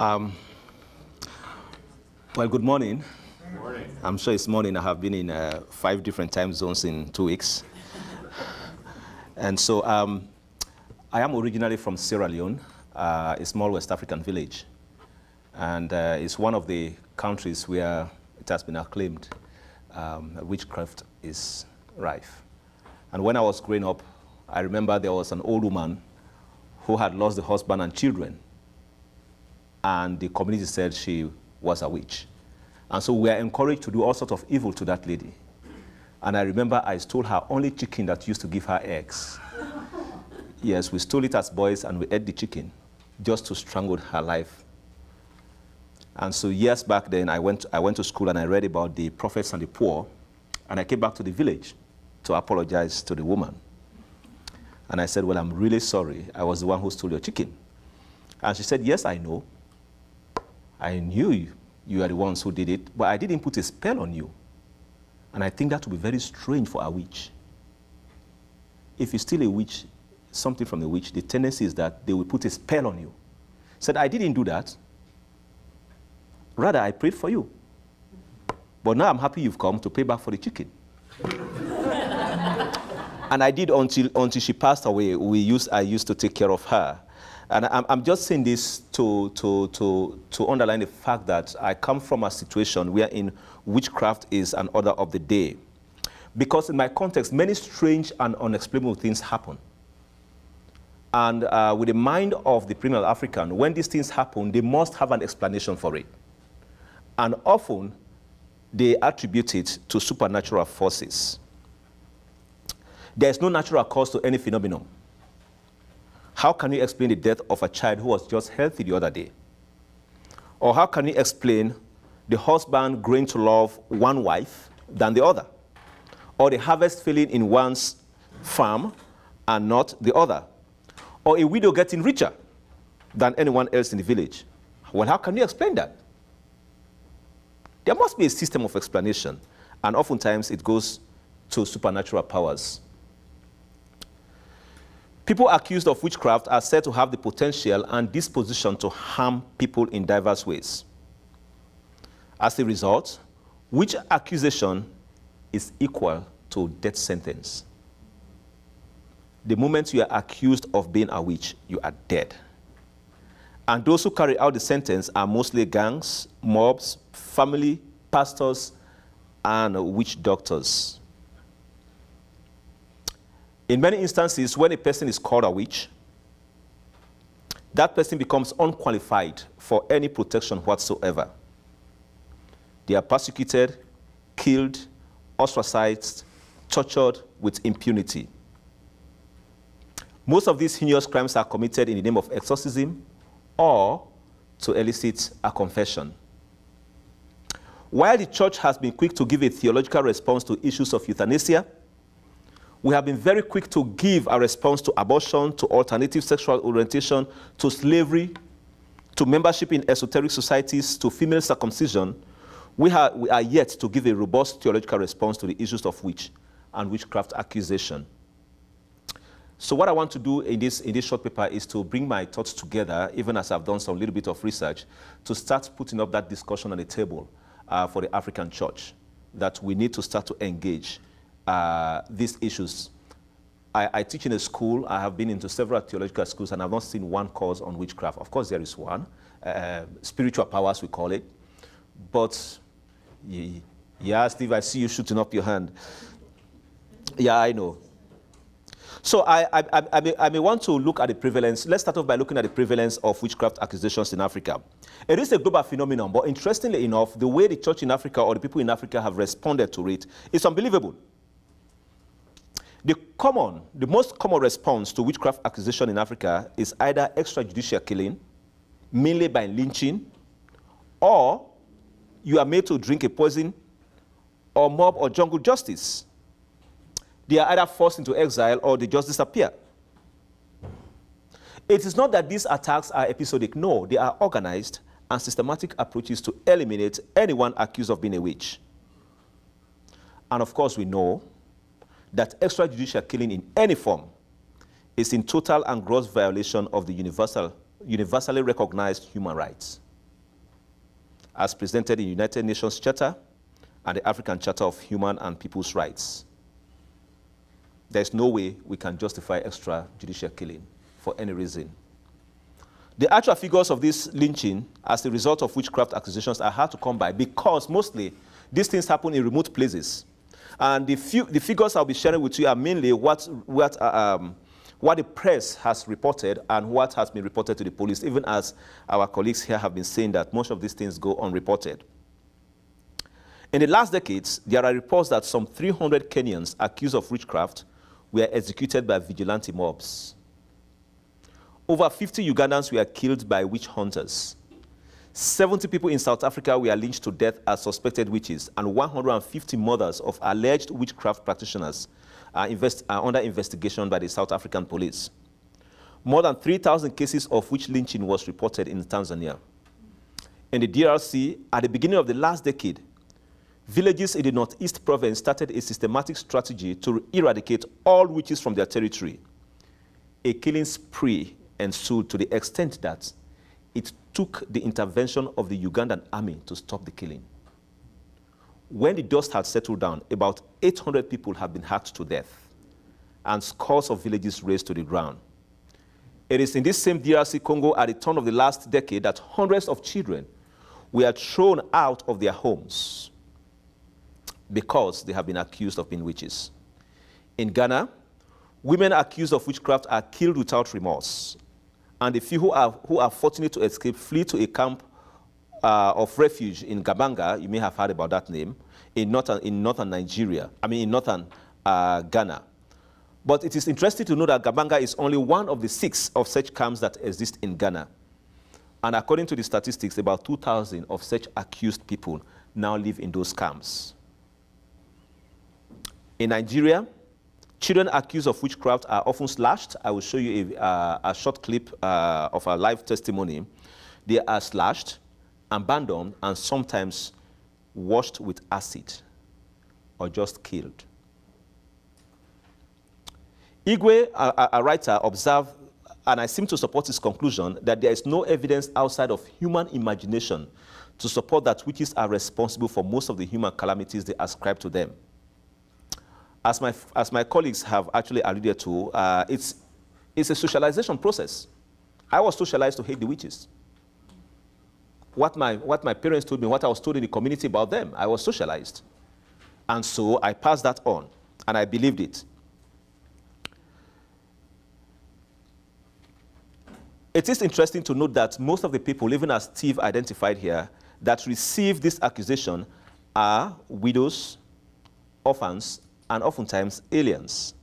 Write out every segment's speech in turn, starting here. Well, good morning. Good morning. I'm sure it's morning. I have been in 5 different time zones in 2 weeks. And so I am originally from Sierra Leone, a small West African village. And it's one of the countries where it has been acclaimed witchcraft is rife. And when I was growing up, I remember there was an old woman who had lost the husband and children. And the community said she was a witch. And so we were encouraged to do all sorts of evil to that lady. And I remember I stole her only chicken that used to give her eggs. Yes, we stole it as boys and we ate the chicken just to strangle her life. And so years back then, I went to school and I read about the prophets and the poor. And I came back to the village to apologize to the woman. And I said, well, I'm really sorry. I was the one who stole your chicken. And she said, yes, I know. I knew you are the ones who did it, but I didn't put a spell on you. And I think that would be very strange for a witch. If you steal a witch, something from the witch, the tendency is that they will put a spell on you. Said, I didn't do that. Rather, I prayed for you. But now I'm happy you've come to pay back for the chicken. And I did until she passed away. I used to take care of her. And I'm just saying this to underline the fact that I come from a situation wherein witchcraft is an order of the day. Because in my context, many strange and unexplainable things happen. And with the mind of the primal African, when these things happen, they must have an explanation for it. And often, they attribute it to supernatural forces. There is no natural cause to any phenomenon. How can you explain the death of a child who was just healthy the other day? Or how can you explain the husband growing to love one wife than the other? Or the harvest failing in one's farm and not the other? Or a widow getting richer than anyone else in the village? Well, how can you explain that? There must be a system of explanation, and oftentimes it goes to supernatural powers. People accused of witchcraft are said to have the potential and disposition to harm people in diverse ways. As a result, witch accusation is equal to death sentence. The moment you are accused of being a witch, you are dead. And those who carry out the sentence are mostly gangs, mobs, family, pastors, and witch doctors. In many instances, when a person is called a witch, that person becomes unqualified for any protection whatsoever. They are persecuted, killed, ostracized, tortured with impunity. Most of these heinous crimes are committed in the name of exorcism or to elicit a confession. While the church has been quick to give a theological response to issues of euthanasia, we have been very quick to give a response to abortion, to alternative sexual orientation, to slavery, to membership in esoteric societies, to female circumcision. We are yet to give a robust theological response to the issues of witch and witchcraft accusation. So what I want to do in this short paper is to bring my thoughts together, even as I've done some little bit of research, to start putting up that discussion on the table for the African church, that we need to start to engage these issues. I teach in a school. I have been into several theological schools, and I've not seen one course on witchcraft. Of course, there is one. Spiritual powers, we call it. But, yeah, Steve, I see you shooting up your hand. Yeah, I know. So I may want to look at the prevalence. Let's start off by looking at the prevalence of witchcraft accusations in Africa. It is a global phenomenon, but interestingly enough, the way the church in Africa or the people in Africa have responded to it is unbelievable. The most common response to witchcraft accusation in Africa is either extrajudicial killing, mainly by lynching, or you are made to drink a poison, or mob or jungle justice. They are either forced into exile or they just disappear. It is not that these attacks are episodic. No, they are organized and systematic approaches to eliminate anyone accused of being a witch. And of course, we know that extrajudicial killing in any form is in total and gross violation of the universally recognized human rights. as presented in the United Nations Charter and the African Charter of Human and People's Rights. There's no way we can justify extrajudicial killing for any reason. The actual figures of this lynching as the result of witchcraft accusations are hard to come by because mostly these things happen in remote places. And the figures I'll be sharing with you are mainly what the press has reported and what has been reported to the police, even as our colleagues here have been saying that most of these things go unreported. In the last decades, there are reports that some 300 Kenyans accused of witchcraft were executed by vigilante mobs. Over 50 Ugandans were killed by witch hunters. 70 people in South Africa were lynched to death as suspected witches, and 150 mothers of alleged witchcraft practitioners are under investigation by the South African police. More than 3,000 cases of witch lynching was reported in Tanzania. In the DRC, at the beginning of the last decade, villages in the northeast province started a systematic strategy to eradicate all witches from their territory. A killing spree ensued to the extent that it took the intervention of the Ugandan army to stop the killing. When the dust had settled down, about 800 people had been hacked to death and scores of villages razed to the ground. It is in this same DRC Congo at the turn of the last decade that hundreds of children were thrown out of their homes because they have been accused of being witches. In Ghana, women accused of witchcraft are killed without remorse, and the few who are fortunate to escape flee to a camp of refuge in Gabanga, you may have heard about that name, in northern Ghana. But it is interesting to know that Gabanga is only one of the 6 of such camps that exist in Ghana. And according to the statistics, about 2,000 of such accused people now live in those camps. In Nigeria, children accused of witchcraft are often slashed. I will show you a short clip of a live testimony. They are slashed, abandoned, and sometimes washed with acid or just killed. Igwe, a writer, observed, and I seem to support his conclusion, that there is no evidence outside of human imagination to support that witches are responsible for most of the human calamities they ascribe to them. As my colleagues have actually alluded to, it's a socialization process. I was socialized to hate the witches. What my parents told me, what I was told in the community about them, I was socialized. And so I passed that on, and I believed it. It is interesting to note that most of the people, even as Steve identified here, that receive this accusation are widows, orphans, and oftentimes aliens.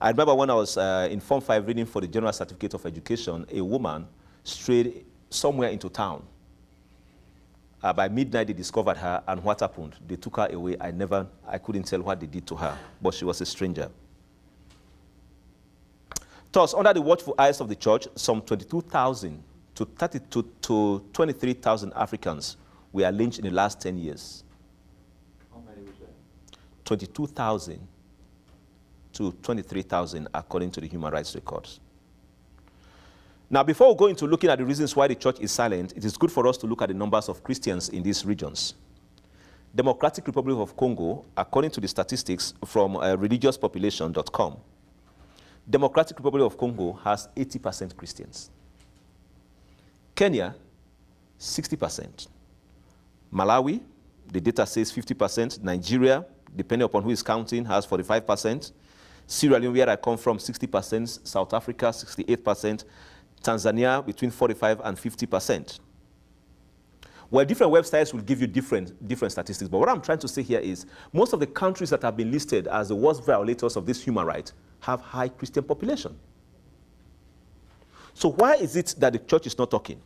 I remember when I was in Form 5 reading for the General Certificate of Education, a woman strayed somewhere into town. By midnight, they discovered her, and what happened? They took her away. I couldn't tell what they did to her, but she was a stranger. Thus, under the watchful eyes of the church, some 22,000 to 23,000 Africans were lynched in the last 10 years. 22,000 to 23,000, according to the human rights records. Now, before we go into looking at the reasons why the church is silent, it is good for us to look at the numbers of Christians in these regions. Democratic Republic of Congo, according to the statistics from religiouspopulation.com, Democratic Republic of Congo has 80% Christians. Kenya, 60%. Malawi, the data says 50%. Nigeria, depending upon who is counting, has 45%. Sierra Leone, where I come from, 60%. South Africa, 68%. Tanzania, between 45 and 50%. Well, different websites will give you different statistics, but what I'm trying to say here is most of the countries that have been listed as the worst violators of this human right have high Christian population. So why is it that the church is not talking?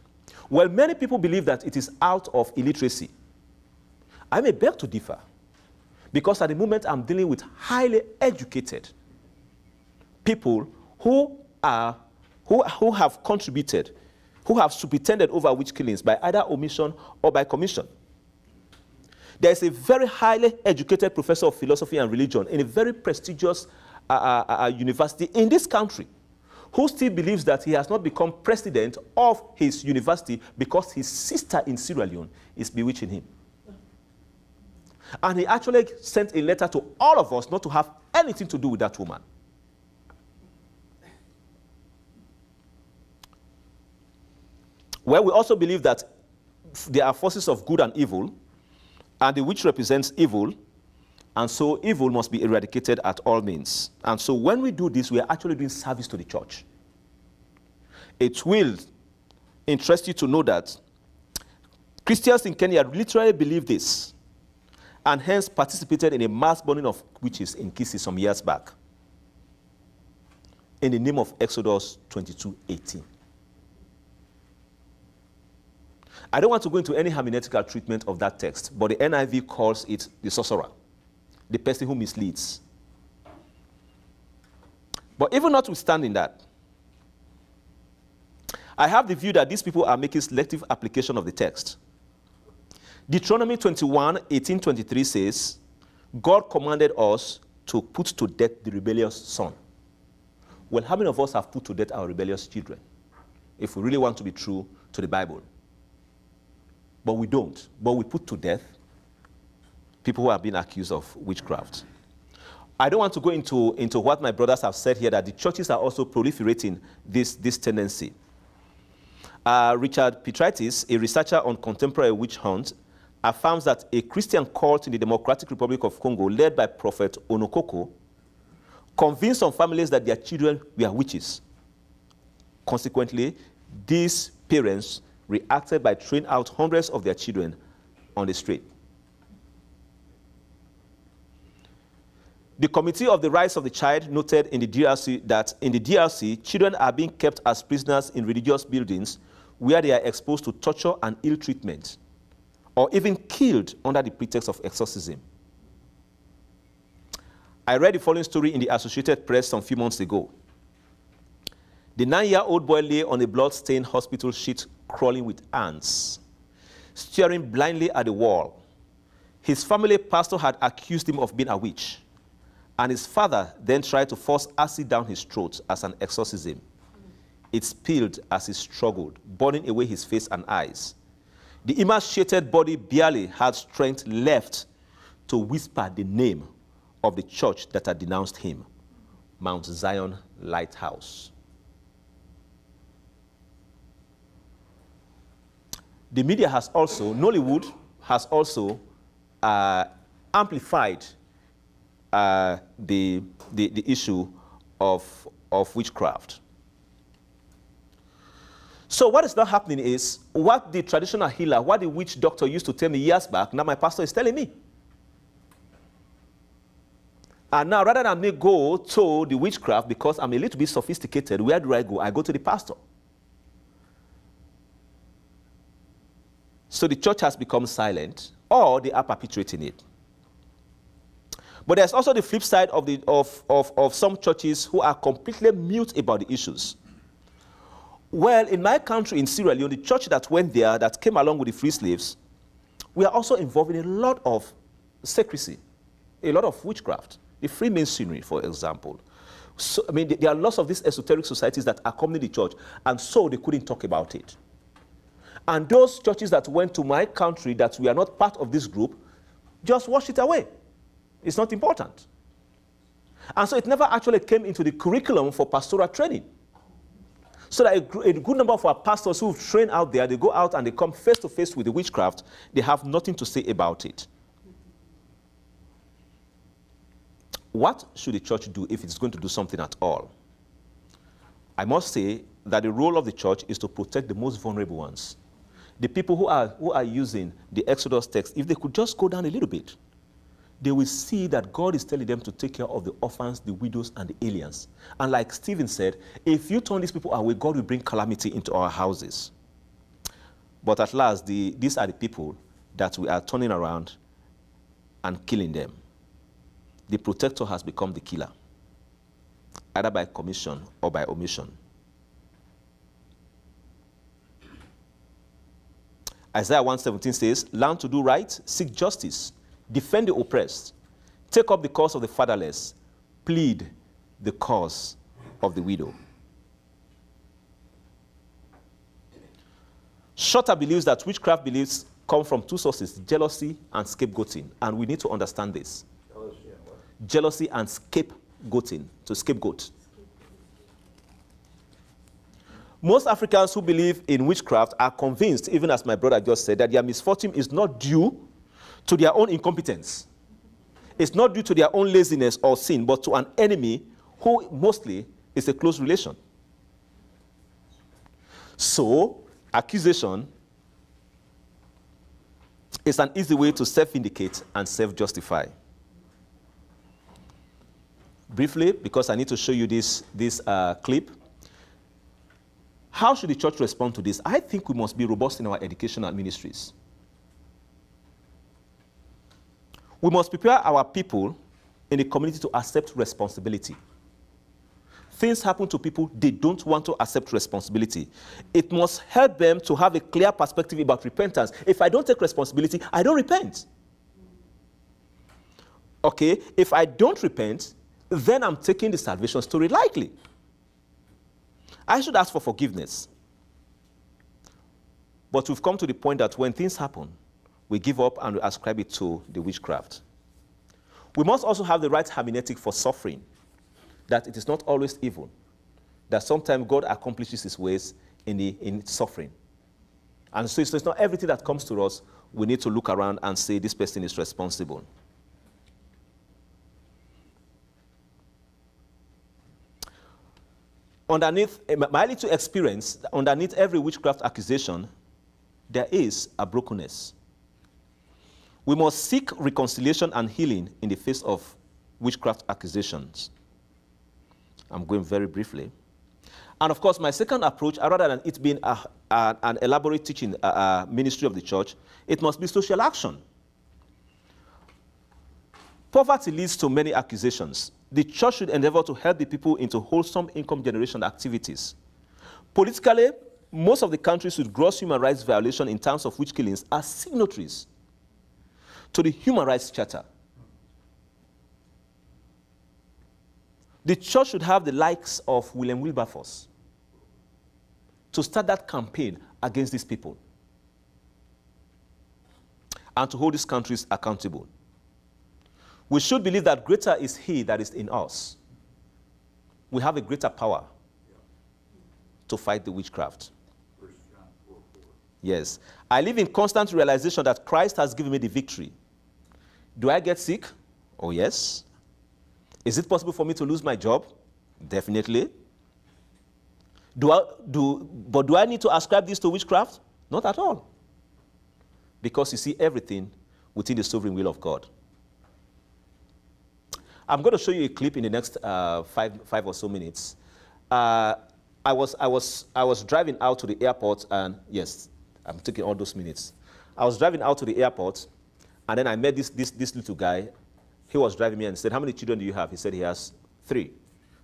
Well, many people believe that it is out of illiteracy. I may beg to differ, because at the moment I'm dealing with highly educated people who have contributed, who have superintended over witch killings by either omission or by commission. There is a very highly educated professor of philosophy and religion in a very prestigious university in this country who still believes that he has not become president of his university because his sister in Sierra Leone is bewitching him. And he actually sent a letter to all of us not to have anything to do with that woman. Well, we also believe that there are forces of good and evil, and the witch represents evil, and so evil must be eradicated at all means. And so when we do this, we are actually doing service to the church. It will interest you to know that Christians in Kenya literally believe this, and hence participated in a mass burning of witches in Kisi some years back, in the name of Exodus 22:18. I don't want to go into any hermeneutical treatment of that text, but the NIV calls it the sorcerer, the person who misleads. But even notwithstanding that, I have the view that these people are making selective application of the text. Deuteronomy 21:18-23 says, God commanded us to put to death the rebellious son. Well, how many of us have put to death our rebellious children, if we really want to be true to the Bible? But we don't. But we put to death people who have been accused of witchcraft. I don't want to go into what my brothers have said here, that the churches are also proliferating this tendency. Richard Petraitis, a researcher on contemporary witch hunt, affirms that a Christian cult in the Democratic Republic of Congo, led by Prophet Onokoko, convinced some families that their children were witches. Consequently, these parents reacted by throwing out hundreds of their children on the street. The Committee of the Rights of the Child noted in the DRC that in the DRC, children are being kept as prisoners in religious buildings where they are exposed to torture and ill treatment, or even killed under the pretext of exorcism. I read the following story in the Associated Press some few months ago. The 9-year-old boy lay on a blood-stained hospital sheet, crawling with ants, staring blindly at the wall. His family pastor had accused him of being a witch, and his father then tried to force acid down his throat as an exorcism. It spilled as he struggled, burning away his face and eyes. The emaciated body barely had strength left to whisper the name of the church that had denounced him, Mount Zion Lighthouse. The media has also, Nollywood has also amplified the issue of witchcraft. So what is not happening is what the traditional healer, what the witch doctor used to tell me years back, now my pastor is telling me. And now rather than me go to the witchcraft because I'm a little bit sophisticated, where do I go? I go to the pastor. So the church has become silent, or they are perpetuating it. But there's also the flip side of some churches who are completely mute about the issues. Well, in my country, in Sierra Leone, the church that went there, that came along with the free slaves, we are also involved in a lot of secrecy, a lot of witchcraft. The Freemasonry, for example. So, I mean, there are lots of these esoteric societies that accompany the church, and so they couldn't talk about it. And those churches that went to my country that we are not part of this group, just wash it away. It's not important. And so it never actually came into the curriculum for pastoral training. So that a good number of our pastors who've trained out there, they go out and they come face to face with the witchcraft, they have nothing to say about it. What should the church do if it's going to do something at all? I must say that the role of the church is to protect the most vulnerable ones. The people who are using the Exodus text, if they could just go down a little bit, they will see that God is telling them to take care of the orphans, the widows, and the aliens. And like Stephen said, if you turn these people away, God will bring calamity into our houses. But at last, these are the people that we are turning around and killing them. The protector has become the killer, either by commission or by omission. Isaiah 1:17 says, learn to do right, seek justice, defend the oppressed, take up the cause of the fatherless, plead the cause of the widow. Shorter believes that witchcraft beliefs come from two sources, jealousy and scapegoating, and we need to understand this. Jealousy and scapegoating, to scapegoat. Most Africans who believe in witchcraft are convinced, even as my brother just said, that their misfortune is not due to their own incompetence. It's not due to their own laziness or sin, but to an enemy who mostly is a close relation. So, accusation is an easy way to self-vindicate and self-justify. Briefly, because I need to show you this clip. How should the church respond to this? I think we must be robust in our educational ministries. We must prepare our people in the community to accept responsibility. Things happen to people, they don't want to accept responsibility. It must help them to have a clear perspective about repentance. If I don't take responsibility, I don't repent. Okay, if I don't repent, then I'm taking the salvation story lightly. I should ask for forgiveness. But we've come to the point that when things happen, we give up and we ascribe it to the witchcraft. We must also have the right hermeneutic for suffering, that it is not always evil, that sometimes God accomplishes his ways in suffering. And so it's not everything that comes to us, we need to look around and say this person is responsible. Underneath my little experience, underneath every witchcraft accusation, there is a brokenness. We must seek reconciliation and healing in the face of witchcraft accusations. I'm going very briefly. And of course, my second approach, rather than it being an elaborate teaching ministry of the church, it must be social action. Poverty leads to many accusations. The church should endeavor to help the people into wholesome income generation activities. Politically, most of the countries with gross human rights violation in terms of witch killings are signatories to the Human Rights Charter. The church should have the likes of William Wilberforce to start that campaign against these people and to hold these countries accountable. We should believe that greater is he that is in us. We have a greater power to fight the witchcraft. Yes. I live in constant realization that Christ has given me the victory. Do I get sick? Oh, yes. Is it possible for me to lose my job? Definitely. But do I need to ascribe this to witchcraft? Not at all. Because you see everything within the sovereign will of God. I'm going to show you a clip in the next five or so minutes. I was driving out to the airport, and yes, I'm taking all those minutes. I was driving out to the airport, and then I met this little guy. He was driving me and said, "How many children do you have?" He said he has 3.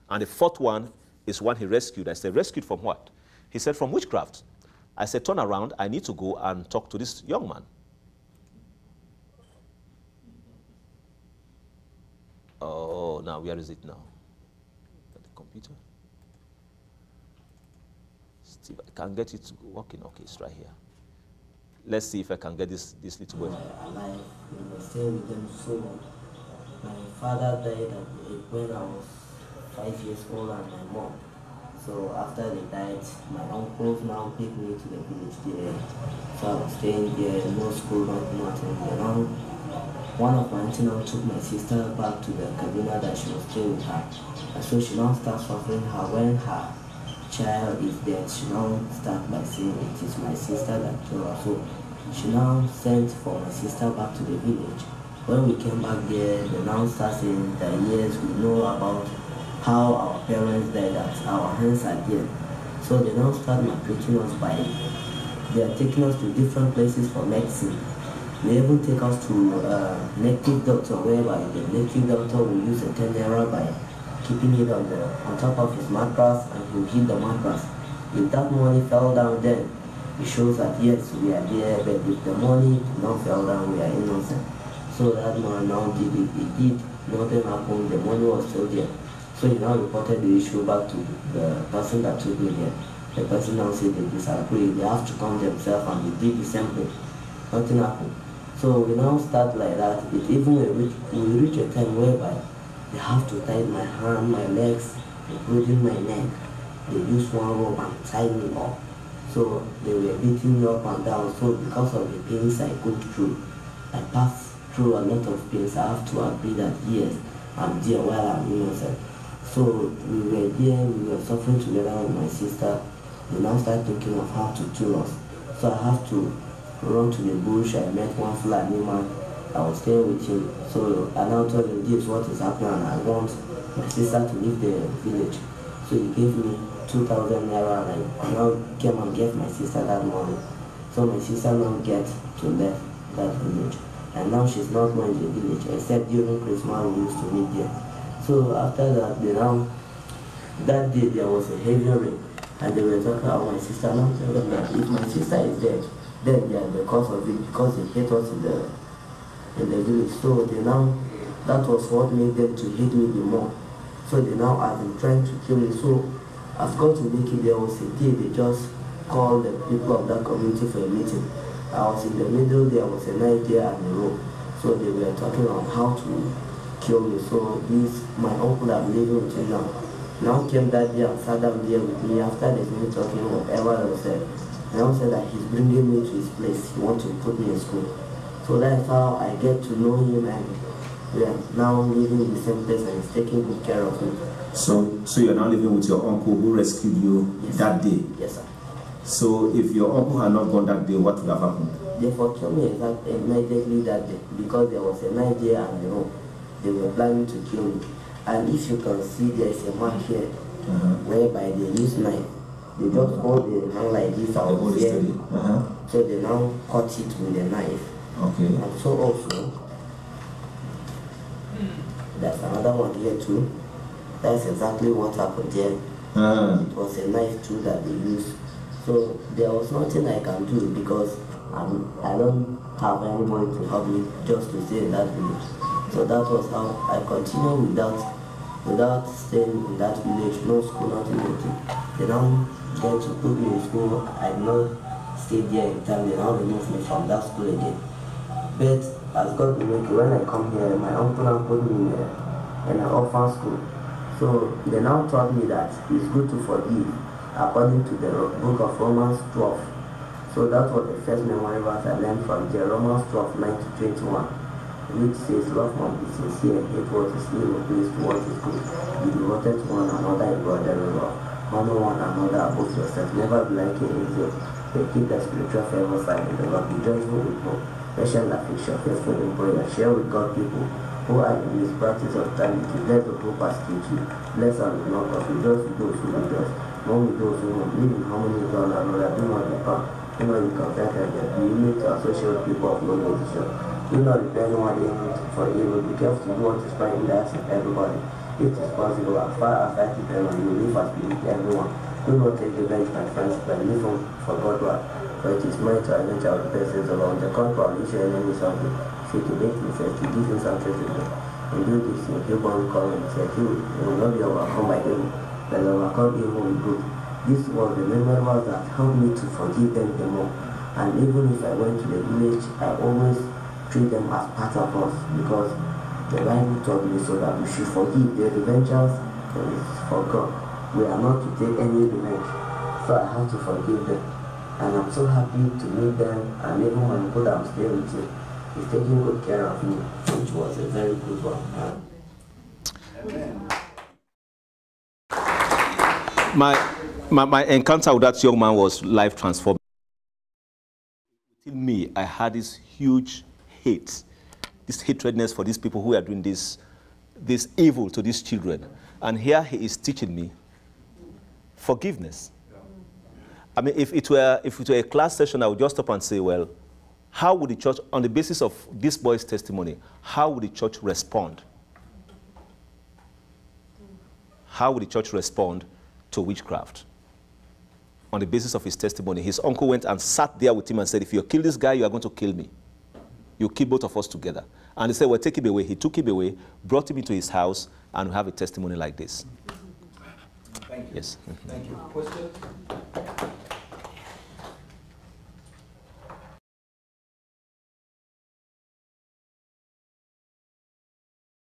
And the 4th one is one he rescued. I said, "Rescued from what?" He said, "From witchcraft." I said, "Turn around. I need to go and talk to this young man." Oh, now, where is it now? At the computer? Steve, I can't get it working. Okay, it's right here. Let's see if I can get this little boy. Alive, we were still with them so long. My father died when I was 5 years old, and my mom. So after they died, my uncles now picked me to the village there. So I was staying there, no school, nothing around. One of my auntie now took my sister back to the cabina that she was staying with her. And so she now starts suffering her when her child is dead. She now starts by saying it is my sister that killed her. So she now sent for my sister back to the village. When we came back there, they now start saying that yes, we know about how our parents died, that our hands are dead. So they now start maltreating us by they are taking us to different places for medicine. They even take us to native doctor, whereby the native doctor will use a 10 naira by keeping it on top of his mattress, and he will hit the mattress. If that money fell down, then it shows that yes, we are there, but if the money not fell down, we are innocent. So that man now did it. He did, nothing happened, the money was still there. So he now reported the issue back to the person that took me there. the person now says they disagree, they have to come themselves and they did the same thing. Nothing happened. So we now start like that. It even we reach a time whereby they have to tie my hand, my legs, including my neck. They use one rope and tie me up. So they were beating me up and down. So because of the pains I go through, I passed through a lot of pains. I have to agree that yes, I'm there while I'm innocent. So we were there, we were suffering together with my sister. We now started thinking of how to kill us. So I have to run to the bush. I met one Fulani man. I was there with him. So I now told him this what is happening and I want my sister to leave the village. So he gave me 2,000 naira and I now came and gave my sister that money. So my sister now gets to leave that village. And now she's not going to the village except during Christmas we used to meet there. So after that, they now, that day there was a heavy rain and they were talking about my sister. Now tell them that if my sister is dead, then they are the cause of it because they hate us in the village. So they now, that was what made them to hate me the more. So they now have been trying to kill me. So as God to make it, there was a day they just called the people of that community for a meeting. I was in the middle, there was a night there and a rope. So they were talking on how to kill me. So this, my uncle I'm living with him now came that day and sat down there with me after the meeting talking whatever else said. And I said that he's bringing me to his place, he wants to put me in school. So that's how I get to know him and we are now living in the same place and he's taking good care of me. So you're now living with your uncle who rescued you that day? Yes, sir. So if your uncle had not gone that day, what would have happened? They foretold me immediately that day because there was a night there and the rope. They were planning to kill me. And if you can see, there is a mark here whereby they use knife. They just hold the hand like this out here. So they now cut it with a knife. Okay. And so also, there's another one here too. That's exactly what happened here. It was a knife too that they used. So there was nothing I can do because I don't have anyone to help me just to stay in that village. So that was how I continued without staying in that village, no school, nothing, nothing. They now tried to put me in school. I did not stay there in time. They now removed me from that school again. But as God will make it, when I come here, my uncle now put me in an orphan school. So they now taught me that it's good to forgive according to the book of Romans 12. So that was the first memory verse I learned from the Romans 12, 9 to 21. Which says, love must be sincere, hate what is evil, please do what is good, be devoted to one another in brotherly love, honor one another above yourself, never be like an angel, but keep the spiritual fervor side in the Lord, be joyful with hope, patient affliction, faithful in prayer, share with God people who are in this practice of charity, let the poor persecute you, bless and not of rejoice with those who rejoice, mourn with those who mourn, live in harmony with one another, do not depart, do not be contented, be willing to associate people of low position. Do not repay no one for evil, be careful to do what is right in the eyes of everybody. If it is possible, as far as I depend on you, live as you with everyone. Do not take revenge, my friends, but live for God, for it is mine to avenge our persons alone. The contrary, you shall enemy something. See, to make me first, to give you something to do. And do this, you keep on calling, say, you will not be overcome by evil, but overcome evil with good. This was the memory that helped me to forgive them the more. And even if I went to the village, I always treat them as part of us because the Bible taught me so that we should forgive the revengers that is for God. We are not to take any revenge, so I have to forgive them. And I'm so happy to meet them, and even when God I'm staying with him, he's taking good care of me, which was a very good one. Amen. My encounter with that young man was life transforming. Within me, I had this huge hate, this hatredness for these people who are doing this evil to these children. And here he is teaching me forgiveness. I mean, if it were a class session, I would just stop and say, well, how would the church, on the basis of this boy's testimony, how would the church respond? How would the church respond to witchcraft? On the basis of his testimony, his uncle went and sat there with him and said, if you kill this guy, you are going to kill me. You keep both of us together. And they said, well, take him away. He took him away, brought him into his house, and we have a testimony like this. Thank you. Yes. Thank you. Question?